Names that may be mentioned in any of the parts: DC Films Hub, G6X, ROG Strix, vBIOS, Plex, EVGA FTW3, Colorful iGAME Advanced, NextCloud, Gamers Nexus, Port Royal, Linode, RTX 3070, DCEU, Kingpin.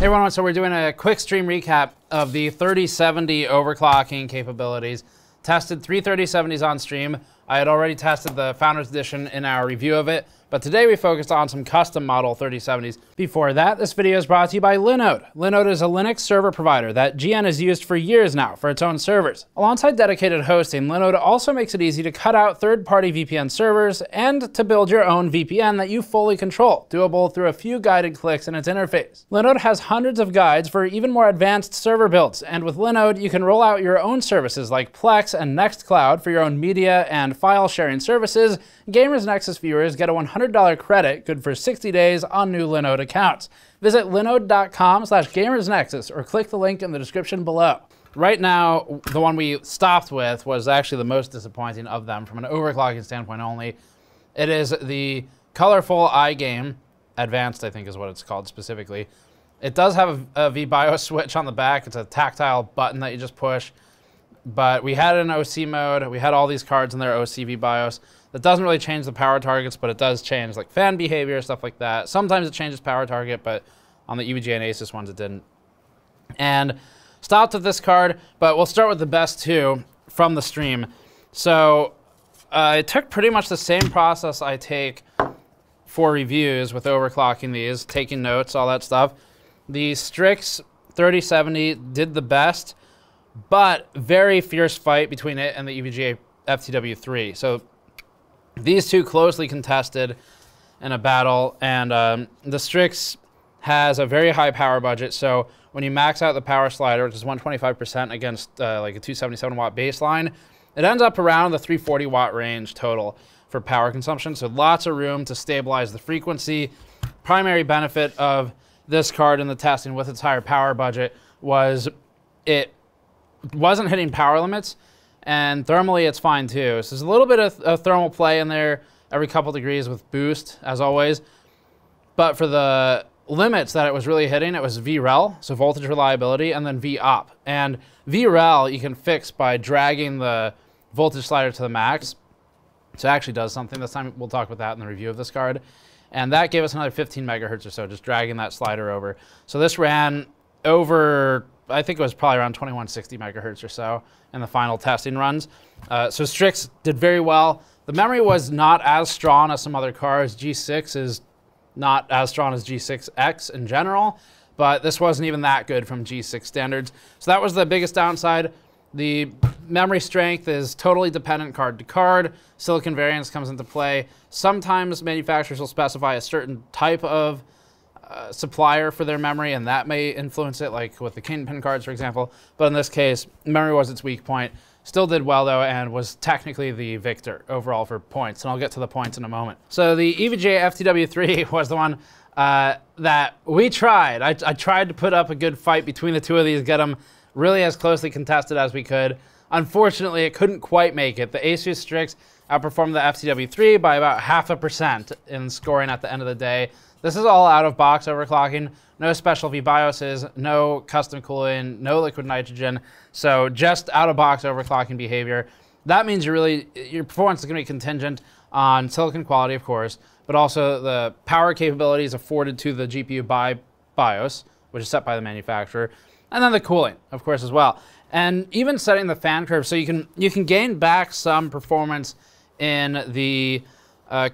Hey everyone, so we're doing a quick stream recap of the 3070 overclocking capabilities. Tested three 3070s on stream. I had already tested the Founders Edition in our review of it, but today we focused on some custom model 3070s. Before that, this video is brought to you by Linode. Linode is a Linux server provider that GN has used for years now for its own servers. Alongside dedicated hosting, Linode also makes it easy to cut out third-party VPN servers and to build your own VPN that you fully control, doable through a few guided clicks in its interface. Linode has hundreds of guides for even more advanced server builds, and with Linode, you can roll out your own services like Plex and NextCloud for your own media and file sharing services. Gamers Nexus viewers get a $100 credit, good for 60 days on new Linode accounts. Visit linode.com/gamersnexus or click the link in the description below. Right now, the one we stopped with was actually the most disappointing of them from an overclocking standpoint only. It is the Colorful iGAME Advanced, I think is what it's called specifically. It does have a vBIOS switch on the back. It's a tactile button that you just push. But we had it in OC mode. We had all these cards in their OC vBIOS. That doesn't really change the power targets, but it does change like fan behavior, stuff like that. Sometimes it changes power target, but on the EVGA and ASUS ones, it didn't. And stopped at this card, but we'll start with the best two from the stream. So I took pretty much the same process I take for reviews with overclocking these, taking notes, all that stuff. The Strix 3070 did the best, but very fierce fight between it and the EVGA FTW3. So these two closely contested in a battle, and the Strix has a very high power budget. So when you max out the power slider, which is 125% against like a 277 watt baseline, it ends up around the 340 watt range total for power consumption. So lots of room to stabilize the frequency. Primary benefit of this card in the testing with its higher power budget was it wasn't hitting power limits, and thermally it's fine too. So there's a little bit of thermal play in there every couple degrees with boost, as always. But for the limits that it was really hitting, it was VREL, so voltage reliability, and then VOP. And VREL you can fix by dragging the voltage slider to the max. So it actually does something. This time we'll talk about that in the review of this card. And that gave us another 15 megahertz or so, just dragging that slider over. So this ran over, I think it was probably around 2160 megahertz or so in the final testing runs. So Strix did very well. The memory was not as strong as some other cards. G6 is not as strong as G6X in general, but this wasn't even that good from G6 standards. So that was the biggest downside. The memory strength is totally dependent card to card. Silicon variance comes into play. Sometimes manufacturers will specify a certain type of supplier for their memory, and that may influence it, like with the Kingpin cards, for example. But in this case, memory was its weak point. Still did well, though, and was technically the victor overall for points, and I'll get to the points in a moment. So the EVGA FTW3 was the one that we tried. I tried to put up a good fight between the two of these, get them really as closely contested as we could. Unfortunately, it couldn't quite make it. The ASUS Strix outperformed the FTW3 by about 0.5% in scoring at the end of the day. This is all out-of-box overclocking, no special vBIOSes, no custom cooling, no liquid nitrogen, so just out-of-box overclocking behavior. That means your performance is going to be contingent on silicon quality, of course, but also the power capabilities afforded to the GPU by BIOS, which is set by the manufacturer, and then the cooling, of course, as well. And even setting the fan curve, so you can gain back some performance in the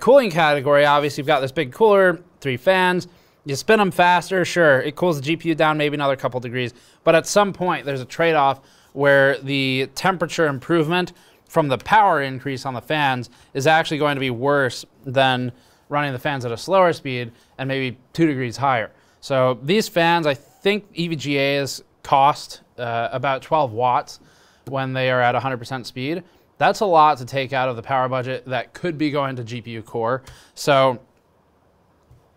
cooling category. Obviously, you've got this big cooler, three fans. You spin them faster, sure, it cools the GPU down maybe another couple degrees, but at some point there's a trade-off where the temperature improvement from the power increase on the fans is actually going to be worse than running the fans at a slower speed and maybe 2 degrees higher. So these fans, I think EVGAs cost about 12 watts when they are at 100% speed. That's a lot to take out of the power budget that could be going to GPU core. So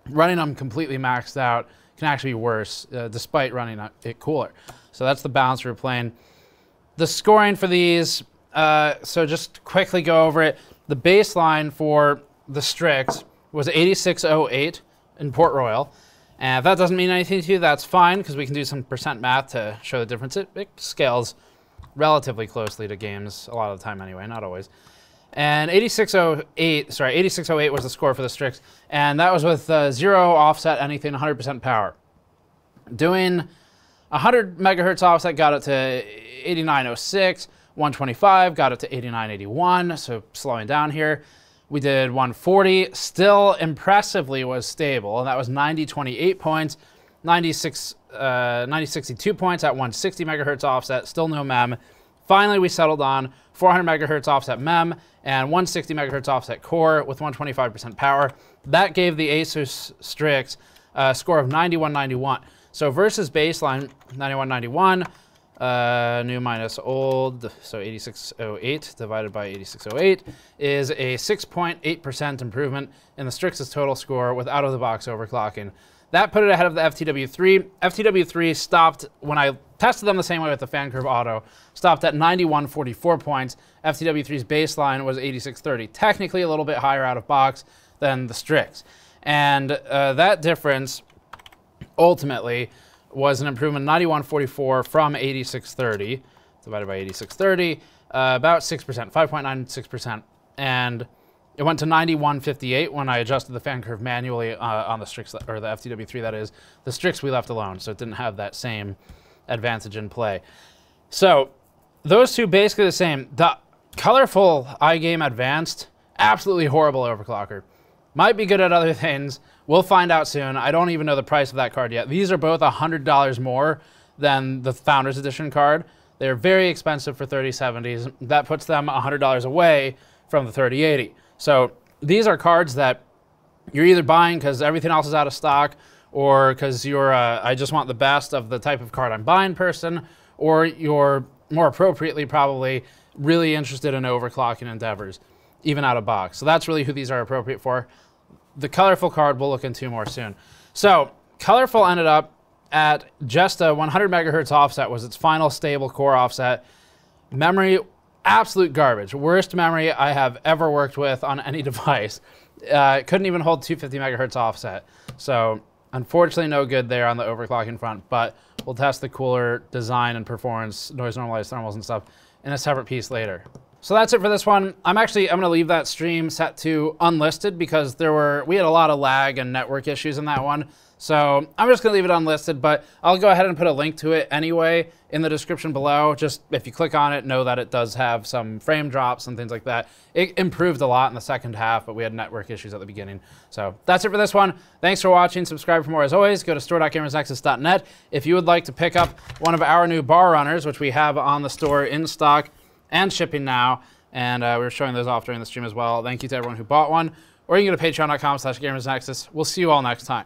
running them completely maxed out can actually be worse despite running it cooler. So that's the balance we're playing. The scoring for these, so just quickly go over it. The baseline for the Strix was 8608 in Port Royal. And if that doesn't mean anything to you, that's fine, because we can do some percent math to show the difference. It scales relatively closely to games a lot of the time anyway, not always. And 8608 was the score for the Strix, and that was with zero offset anything, 100% power. doing 100 megahertz offset got it to 8906, 125 got it to 8981, so slowing down here. We did 140, still impressively was stable, and that was 9028 points, 9062 points at 160 megahertz offset, still no mem. Finally, we settled on 400 megahertz offset mem and 160 megahertz offset core with 125% power. That gave the Asus Strix a score of 9191. So versus baseline, 9191, new minus old, so 8608 divided by 8608 is a 6.8% improvement in the Strix's total score with out-of-the-box overclocking. That put it ahead of the FTW3. FTW3 stopped, when I tested them the same way with the fan curve auto, stopped at 9144 points. FTW3's baseline was 8630, technically a little bit higher out of box than the Strix. And that difference ultimately was an improvement 9144 from 8630, divided by 8630, about 6%, 5.96%. And it went to 9158 when I adjusted the fan curve manually on the Strix, or the FTW3, that is. The Strix we left alone, so it didn't have that same advantage in play. So those two basically the same. The Colorful iGAME Advanced, absolutely horrible overclocker. Might be good at other things. We'll find out soon. I don't even know the price of that card yet. These are both $100 more than the Founders Edition card. They're very expensive for 3070s. That puts them $100 away from the 3080. So these are cards that you're either buying because everything else is out of stock, or because you're I just want the best of the type of card I'm buying person, or you're more appropriately probably really interested in overclocking endeavors, even out of box. So that's really who these are appropriate for. The Colorful card we'll look into more soon. So Colorful ended up at just a 100 megahertz offset was its final stable core offset. Memory, absolute garbage. Worst memory I have ever worked with on any device. It couldn't even hold 250 megahertz offset. So unfortunately no good there on the overclocking front, but we'll test the cooler design and performance, noise normalized thermals and stuff in a separate piece later. So that's it for this one. I'm gonna leave that stream set to unlisted because we had a lot of lag and network issues in that one. So I'm just gonna leave it unlisted, but I'll go ahead and put a link to it anyway in the description below. Just if you click on it, know that it does have some frame drops and things like that. It improved a lot in the second half, but we had network issues at the beginning. So that's it for this one. Thanks for watching. Subscribe for more as always. Go to store.gamersnexus.net. If you would like to pick up one of our new bar runners, which we have on the store in stock and shipping now, and we were showing those off during the stream as well. Thank you to everyone who bought one, or you can go to patreon.com/gamersnexus. We'll see you all next time.